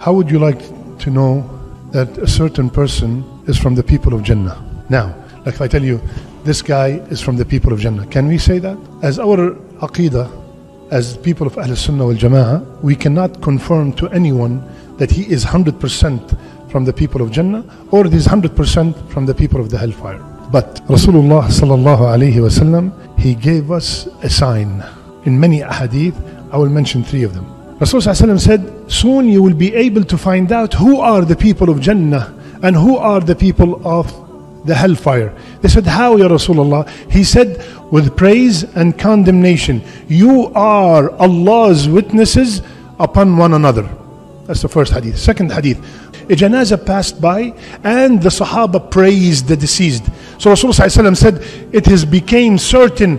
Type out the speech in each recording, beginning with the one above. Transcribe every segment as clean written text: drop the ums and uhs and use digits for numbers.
How would you like to know that a certain person is from the people of Jannah? Now, like if I tell you, this guy is from the people of Jannah, can we say that? As our Aqeedah, as people of Ahl-Sunnah wal Jama'ah, we cannot confirm to anyone that he is 100% from the people of Jannah or it is 100% from the people of the Hellfire. But Rasulullah Sallallahu Alaihi Wasallam, he gave us a sign in many Ahadith. I will mention three of them. Rasulullah Sallallahu Alaihi Wasallam said, soon you will be able to find out who are the people of Jannah and who are the people of the Hellfire. They said, how, Ya Rasulullah? He said, with praise and condemnation. You are Allah's witnesses upon one another. That's the first hadith. Second hadith, a janazah passed by and the Sahaba praised the deceased. So Rasulullah said, it became certain.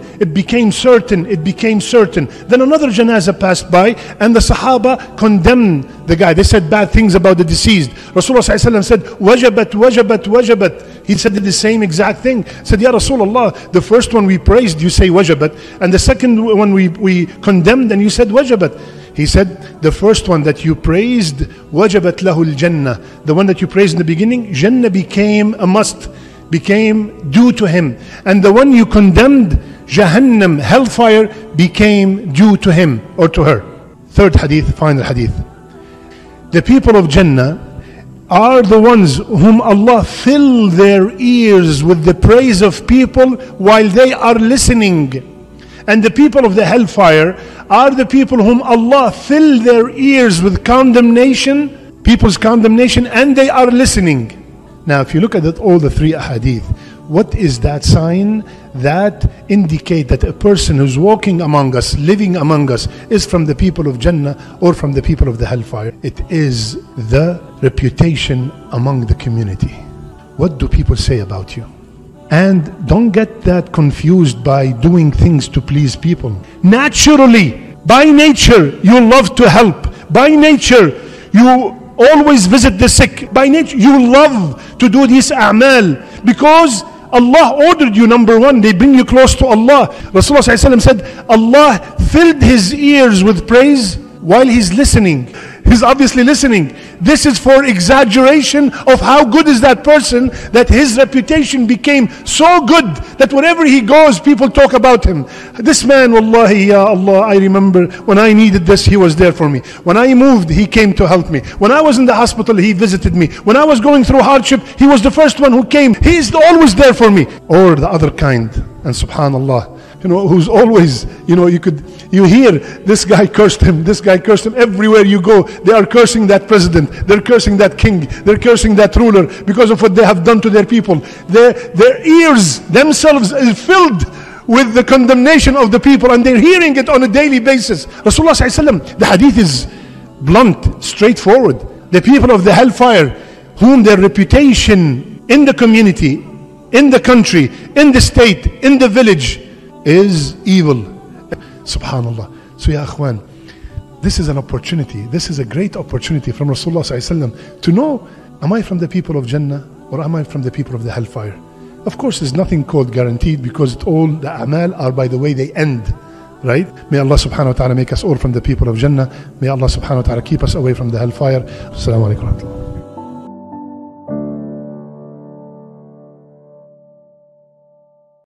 Then another janazah passed by and the Sahaba condemned the guy. They said bad things about the deceased. Rasulullah said, wajabat. He said the same exact thing. He said, Ya Rasulullah, the first one we praised, you say wajabat. And the second one we condemned and you said wajabat. He said, the first one that you praised, wajabat lahul jannah. The one that you praised in the beginning, Jannah became a must, became due to him. And the one you condemned, Jahannam, Hellfire, became due to him or to her. Third hadith, final hadith. The people of Jannah are the ones whom Allah fill their ears with the praise of people while they are listening. And the people of the Hellfire are the people whom Allah fill their ears with condemnation, people's condemnation, and they are listening. Now, if you look at it, all the three ahadith, what is that sign that indicate that a person who's walking among us, living among us, is from the people of Jannah or from the people of the Hellfire? It is the reputation among the community. What do people say about you? And don't get that confused by doing things to please people. Naturally, by nature, you love to help. By nature, you always visit the sick. By nature, you love to do these a'mal. Because Allah ordered you, number one, they bring you close to Allah. Rasulullah Sallallahu Alaihi Wasallam said, Allah filled his ears with praise while he's listening. He's obviously listening. This is for exaggeration of how good is that person, that his reputation became so good that wherever he goes, people talk about him. This man, Wallahi, Ya Allah, I remember when I needed this, he was there for me. When I moved, he came to help me. When I was in the hospital, he visited me. When I was going through hardship, he was the first one who came. He's always there for me. Or the other kind, and subhanallah, who's always, you hear this guy cursed him, everywhere you go. They are cursing that president, they're cursing that king, they're cursing that ruler because of what they have done to their people. Their ears themselves is filled with the condemnation of the people and they're hearing it on a daily basis. Rasulullah Sallallahu Alaihi Wasallam, the hadith is blunt, straightforward. The people of the Hellfire, whom their reputation in the community, in the country, in the state, in the village is evil. Subhanallah. So ya akhwan, this is an opportunity. This is a great opportunity from Rasulullah Sallallahu Alaihi Wasallam to know, am I from the people of Jannah or am I from the people of the Hellfire? Of course, there's nothing called guaranteed because all the a'mal are by the way they end, right? May Allah Subhanahu Wa Ta'ala make us all from the people of Jannah. May Allah Subhanahu Wa Ta'ala keep us away from the Hellfire. As-salamu alaykum wa rahmatullah.